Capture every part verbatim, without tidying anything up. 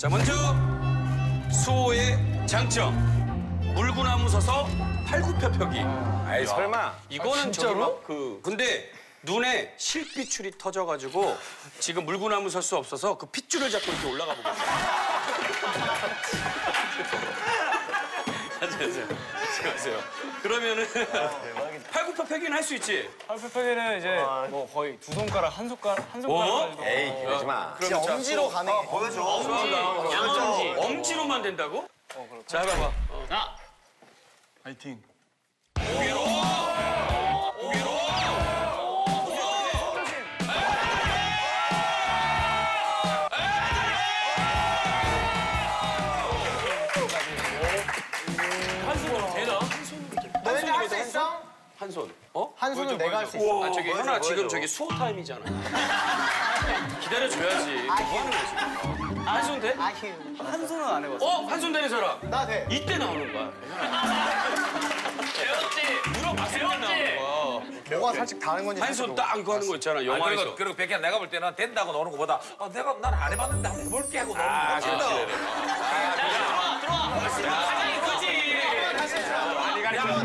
자, 먼저 수호의 장점. 물구나무 서서 팔굽혀펴기. 아이, 설마. 이거는 아, 진짜로? 그 근데 눈에 실핏줄이 터져가지고 지금 물구나무 설 수 없어서 그 핏줄을 잡고 이렇게 올라가 보고 있어요. 안녕하세요. 안녕하세요. 그러면은 아, 팔굽혀펴기는 할 수 있지? 팔굽혀펴기는 이제 아, 뭐 거의 두 손가락 한 손가락 한 손가락. 어? 에이 그러지 마. 그럼 엄지로 가네. 어, 보여줘. 엄지. 양엄지. 엄지로만 된다고? 어, 그렇다. 자, 해봐봐. 어. 자, 파이팅. 한 손. 어? 한 손은 내가 할 수 있어. 아, 저기 현아 지금 저기 수호 타임이잖아. 기다려줘야지. 아, 뭐 하는 거야 지금? 한 손 돼? 아, 한 손은 안 해봤어. 어? 한 손 되는 사람? 나 돼. 이때 나오는 거야. 배웠지. 물어봤을 때 나오는 거야. 뭐가 살짝 다른 건지. 한 손 딱 이거 하는 거 있잖아, 영화에서. 그리고, 그리고 백희야 내가 볼 때는 된다고 나오는 거보다 아, 내가 난 안 해봤는데 한번 해볼게 하고 나오는 거야. 아, 그렇지. 아, 들어와, 들어와. 가장 이거지.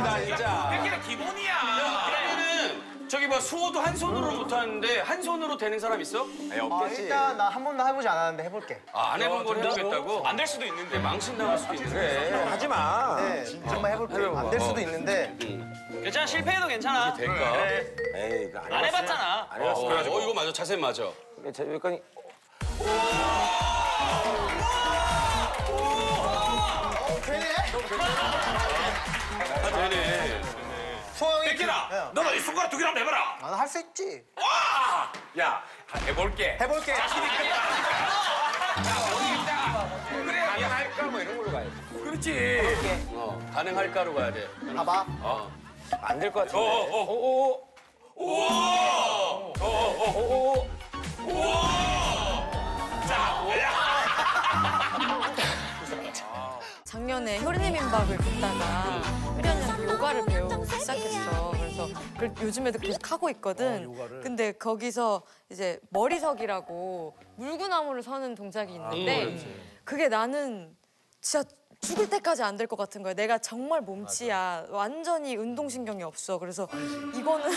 야, 진짜. 백기는 기본이야. 야, 그러면은 저기 봐, 수호도 한 손으로 음. 못하는데 한 손으로 되는 사람 있어? 에이, 없겠지. 아, 일단 나 한 번도 해보지 않았는데 해볼게. 아, 안 해본 걸 해보겠다고? 안 될 수도 있는데, 망신 당할 수도 있는데. 그래, 하지 마. 네, 진짜 한번 해볼게. 안 될 수도 있는데. 음. 괜찮아, 실패해도 괜찮아. 될까? 그래. 에이, 이거 안, 안 해봤잖아. 안 해봤어. 어, 어, 이거 맞아, 자세 맞아. 자, 여기까지. 백희나, 너는 이 손가락 두 개라도 해봐라. 나는 할 수 있지. 와! 야, 해볼게. 해볼게. 자신이 있다. 그래, 가능할까 뭐 이런 걸로 가야지. 그렇지. 해볼게. 어, 가능할까로 가야 돼. 봐봐. 어. 안 될 것 같은데. 오오오오오. 오오오오오. 작년에 혈인의민박을 듣다가 혜련이한테 요가를 배우고 시작했어. 그래서 그걸 요즘에도 계속 하고 있거든. 근데 거기서 이제 머리석이라고 물구나무를 서는 동작이 있는데 그게 나는 진짜 죽을 때까지 안 될 것 같은 거야. 내가 정말 몸치야. 완전히 운동신경이 없어. 그래서 이거는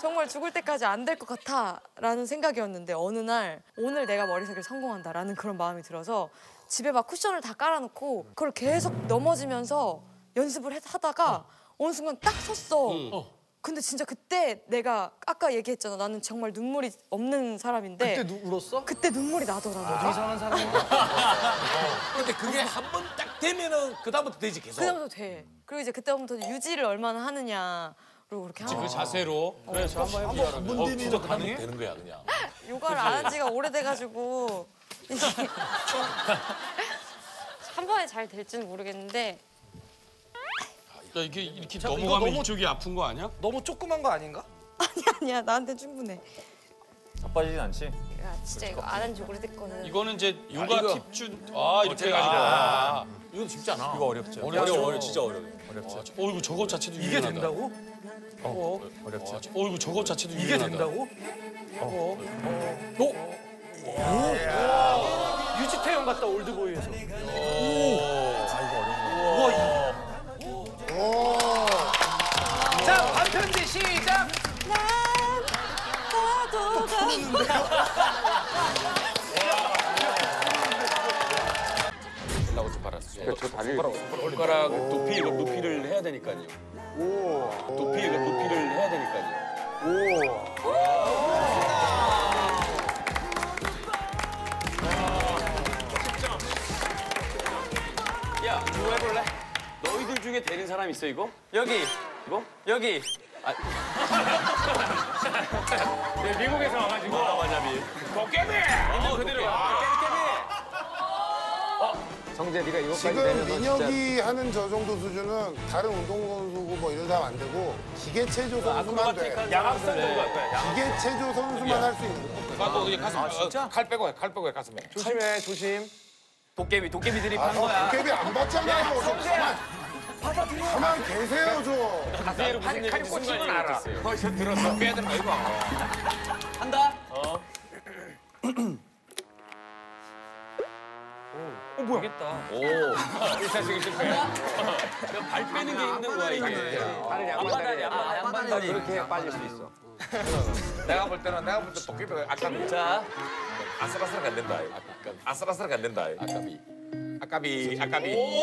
정말 죽을 때까지 안 될 것 같아 라는 생각이었는데 어느 날 오늘 내가 머리색을 성공한다 라는 그런 마음이 들어서 집에 막 쿠션을 다 깔아놓고 그걸 계속 넘어지면서 연습을 해, 하다가 어. 어느 순간 딱 섰어. 음. 어. 근데 진짜 그때 내가 아까 얘기했잖아. 나는 정말 눈물이 없는 사람인데 그때 누, 울었어? 그때 눈물이 나더라고. 아, 이상한 사람이야. 어. 근데 그게 한 번 딱 되면은 그다음부터 되지 계속? 그다음부터 돼. 그리고 이제 그때부터 유지를 얼마나 하냐로 그렇게 하고. 그 자세로? 어. 그래, 저 한번 해보자. 어, 진짜 가능해? 되는 거야, 그냥. 요가를 안 한 지가 오래돼가지고 한 번에 잘 될지는 모르겠는데 야, 이게 이렇게 넘어가면 너무... 이쪽이 아픈 거 아니야? 너무 조그만 거 아닌가? 아니야, 아니야. 나한테 충분해. 나빠지진 않지? 야, 진짜 이거 안 한 지 오래됐거든. 이거는 이제 요가 아, 팁준... 아, 이렇게 해가지고. 아, 이건 쉽지 않아. 이거 어렵지. 어려워, 어려워. 어려워. 진짜 어려워. 어렵지. 아, 어, 이거 저거 자체도 이게 유연하다. 된다고? 어, 어렵지. 어, 이거 저거 자체도 이게 유연하다. 된다고? 어, 어, 어. 어? 오! 유지태형 같다, 올드보이에서. 오! 아, 이거 어려운 거. 오! 자, 반편지 시작! 난 너도 가는데. 끝나고 좀 받았어. 저 다리. 손가락 높이, 높이를 해야 되니까요. 오! 높이, 높이를 해야 되니까요. 오! 야, 이거 해볼래? 너희들 중에 되는 사람 있어, 이거? 여기! 이거? 여기! 아... 네, 미국에서 와가지고 와마자비 어, 깨배! 어, 그대로 와! 깨배, 깨배! 정재, 네가 이거까지 내면 지금 민혁이 진짜... 하는 저 정도 수준은 다른 운동선수고 뭐 이런 사람 안 되고 기계체조 선수만 아, 돼. 양악선 정도 할 거야. 기계체조 선수만 할 수 있는 거. 아, 그냥 가슴, 아, 진짜? 칼 빼고 해, 칼 빼고 해, 가슴에. 조심해, 조심. 도깨비, 도깨비 드립한 아, 거야. 도깨비 안 봤잖아요. 가만, 가만 계세요, 저. 가세요, 무슨 얘기인지 순간이 알아. 어, 저 들었어. 빼야 되는 거 이거. 한다. 어. 오, 어, 뭐야? 되겠다. 오. 일차식이 실패. 발 빼는 게 힘든 거야, 이게. 발을 양반다리, 양반다리. 그렇게 해야 빠질 수 있어. 내가 볼 때는, 내가 볼 때 도깨비가 아까비. 자. 아슬아슬하게 안 된다. 아슬아슬하게 안 된다. 아까비. 아까비, 아까비. 오!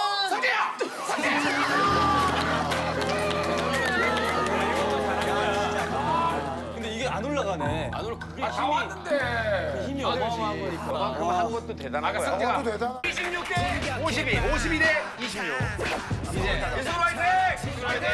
승리야! 승리야! 근데 이게 안 올라가네. 안 올라, 그게 힘이. 다 왔는데. 그 힘이 어마어마한 거니까. 그만큼 한 것도 대단한 거야. 아까 성재가 한 것도 대단한 거야. 이십육 대 오십이, 오십이 대 이십육. 예술 화이팅! 화이팅!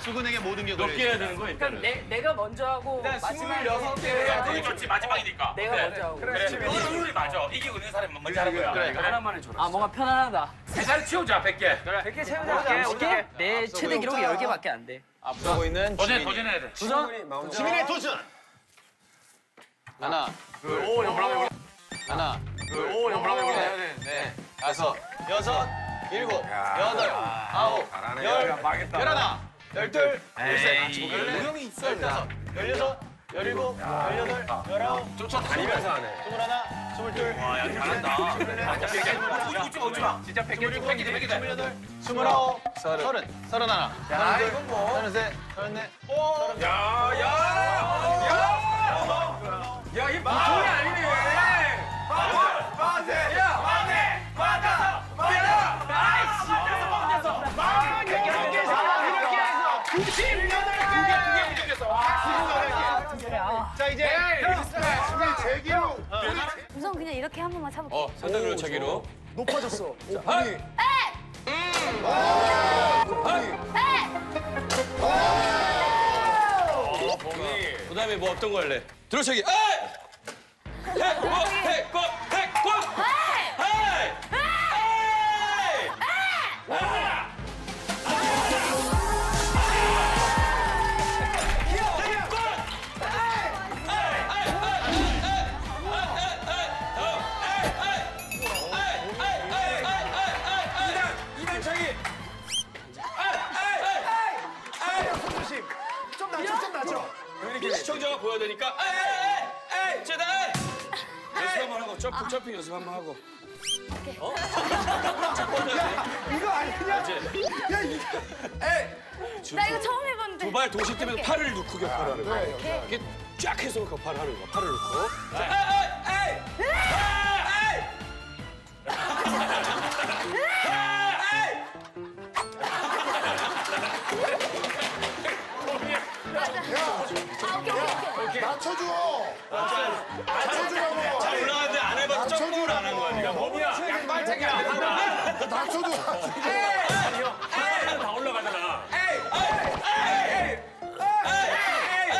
수근에게 모든 게 그래. 해야 되는 거야, 일단 내, 내가 먼저 하고 마지막에 여섯 개 맞지, 마지막이니까. 내가 그래. 먼저 하고. 그래, 그래. 그래. 그래. 맞아. 이기고 있는 사람이 먼저 하는 거야. 그래. 그래. 하나만에 줘라. 아, 뭔가 편안하다. 세 자리 치우자, 백 개. 그래. 백 개 채우자. 오케이. 내 최대 기록이 열 개밖에 안 돼. 앞서고 있는 도전, 도전해야 돼. 도전? 지민의 도전! 하나, 둘, 오, 여보라고. 하나, 둘, 오, 여보라고. 네, 다섯, 여섯. 일곱, 여덟, 아홉, 열, 열하나, 열둘, 열셋, 열넷, 열다섯, 열여섯, 열일곱, 열여덟, 열아홉, 쫓아 다니면서 하네. 스물하나, 스물둘, 잘한다. 웃지 마, 웃지 마. 진짜 백 개, 백 개, 백 개, 스물여덟, 스물아홉, 서른, 서른하나, 서른셋, 서른넷, 서른넷. 야, 야, 야, 야, 이 무통이 아니네. 빠세, 빠세, 야, 빠세, 빠다. 자 이제 제기로 우선 그냥 이렇게 한 번만 차볼게. 어, 산다그로 제기로 높아졌어. 하이. 에. 하이. 에. 그 다음에 뭐 어떤 거 할래? 들어 제기. 에. 태권, 태권, 태권. 하이. 하이. 시청자가 보여야 되니까 에이 에이 에이 제다 연습 한번 하고 점프 아. 점프 연습 한번 하고 오케이. 어? 야, 이거 아니냐? 야 이거 에이 나 이거 처음 해봤는데 두 발 동시에 뛰면서 팔을 놓고 격파하는 거야. 이렇게 쫙 해서 격파를 하는 거야. 팔을 놓고 에이 에이 에이 맞춰줘! 맞춰주라고! 잘 올라갔는데 안 해봐서 점프를 안 한 거야. 네가 뭐야? 양발 차기 안 한다. 맞춰줘! 에이! 에이! 다 올라가잖아. 에이! 에이! 에이! 에이!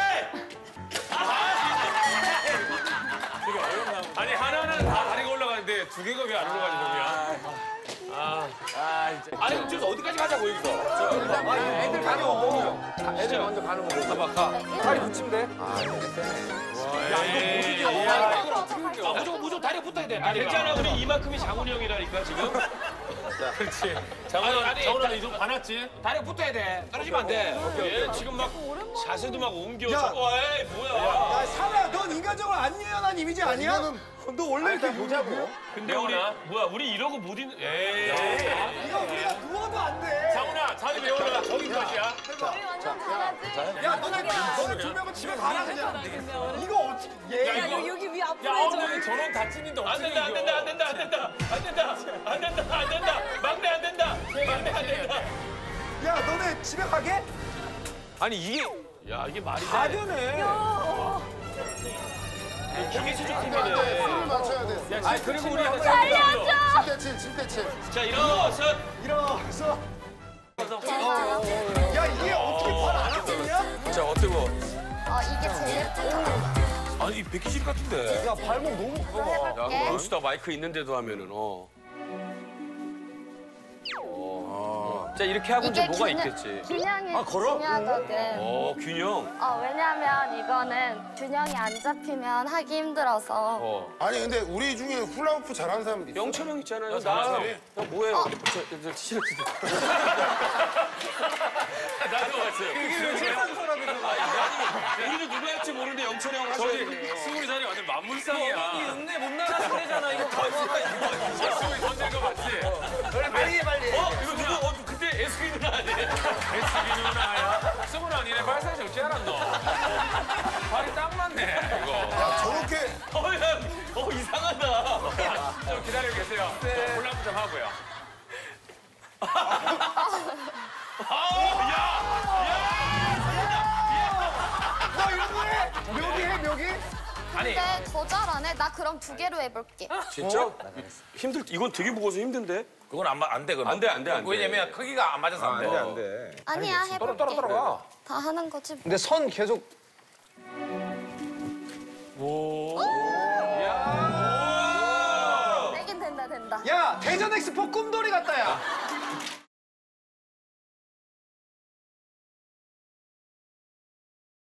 되게 어렵나? 아니 하나는 다 다리가 올라가는데 두 개가 왜 안 올라가지 거야? 아, 아 진짜. 아니 여기서 어디까지 가자고 여기서. 저 일단 봐. 애들 가는 거 보고. 애들 먼저 가는 거 보고. 가봐. 다리 붙이면 돼. 아, 와, 야 이거 모르지. 아, 어떻게 아, 무조건 무조건 다리 붙어야 돼. 아니, 괜찮아. 우리 이만큼이 장훈이 형이라니까 지금. 그렇지. 장훈이 장훈이 좀 화났지. 다리 붙어야 돼. 떨어지면 안 돼. 얘 지금 막 자세도 막 옮겨. 와, 에이 뭐야. 야, 사라, 넌 인간적으로 안 유연한 이미지 아니야? 너 원래 이렇게 보자고. 근데 우리 뭐야 우리 이러고 못 있는. 에이. 이거 우리가 누워도 안 돼. 장훈아 자리 배워라. 저기 것이야. 야 너네 너네 두 명은 집에 가라 그냥. 이거 어떻게? 얘 여기 위 앞으로. 야 엉덩이 저런 다치는데 안 된다 안 된다 안 된다 안 된다 안 된다 안 된다 안 된다 막내 안 된다 막내 안 된다. 야 너네 집에 가게? 아니 이게 야 이게 말이 돼. 가려네. 기계수준 팀이네. 힘을 맞춰야 돼. 아 그리고 우리 살려줘. 침대칠, 침대칠. 자 일어서, 일어서. 야 이게 어떻게 팔 안 움직이냐? 자 어때 뭐? 아 이게 제일. 아니 백기실 같은데. 야 발목 너무 커. 야 멋있다 마이크 있는데도 하면은 어. 자, 이렇게 하고 이제 뭐가 균형, 있겠지? 균형이 아, 중요하거든. 어, 균형? 어, 왜냐면 이거는 균형이 안 잡히면 하기 힘들어서. 어. 아니, 근데 우리 중에 훌라후프 잘하는 사람 있어? 영철 형 있잖아요. 나, 나 뭐예요? 어. 저, 저, 티셔츠. 나도 왔어요. 이게 왜 세상 사람이야? 아니, 우리도 누가 할지 모르는데 영철 형 하셔야 돼요. 스물이 살이 완전 만물상이야. 이 읍내 못 나가는 소리잖아. 이거 거짓말. 이거 던질 거 맞지? 그래, 빨리 해, 빨리. 어? 이거 누가? 어, 그때 에스비 누나 아니야? 에스비 누나야? 스물 아니네. 발사시 어찌 알았노? 발이 딱 맞네, 이거. 야, 저렇게. 어, 야, 어, 이상하다. 좀 기다리고 계세요. 콜라보 좀 하고요. 아우, 야! 야! 너 이거 해? 묘기 해, 묘기? 아니. 근데 거절 안 해. 나 그럼 두 개로 해볼게. 진짜? 어? 힘들, 이건 되게 무거워서 힘든데? 그건 안, 안 돼, 그럼. 안 돼, 안 돼, 안 돼. 왜냐면 크기가 안 맞아서 안 돼. 안 돼, 안 돼. 아니야, 해볼게. 떨어, 떨어, 떨어가. 다 하는 거지 뭐. 근데 선 계속. 오. 야. 되긴 된다, 된다. 야, 대전 엑스포 꿈돌이 같다, 야.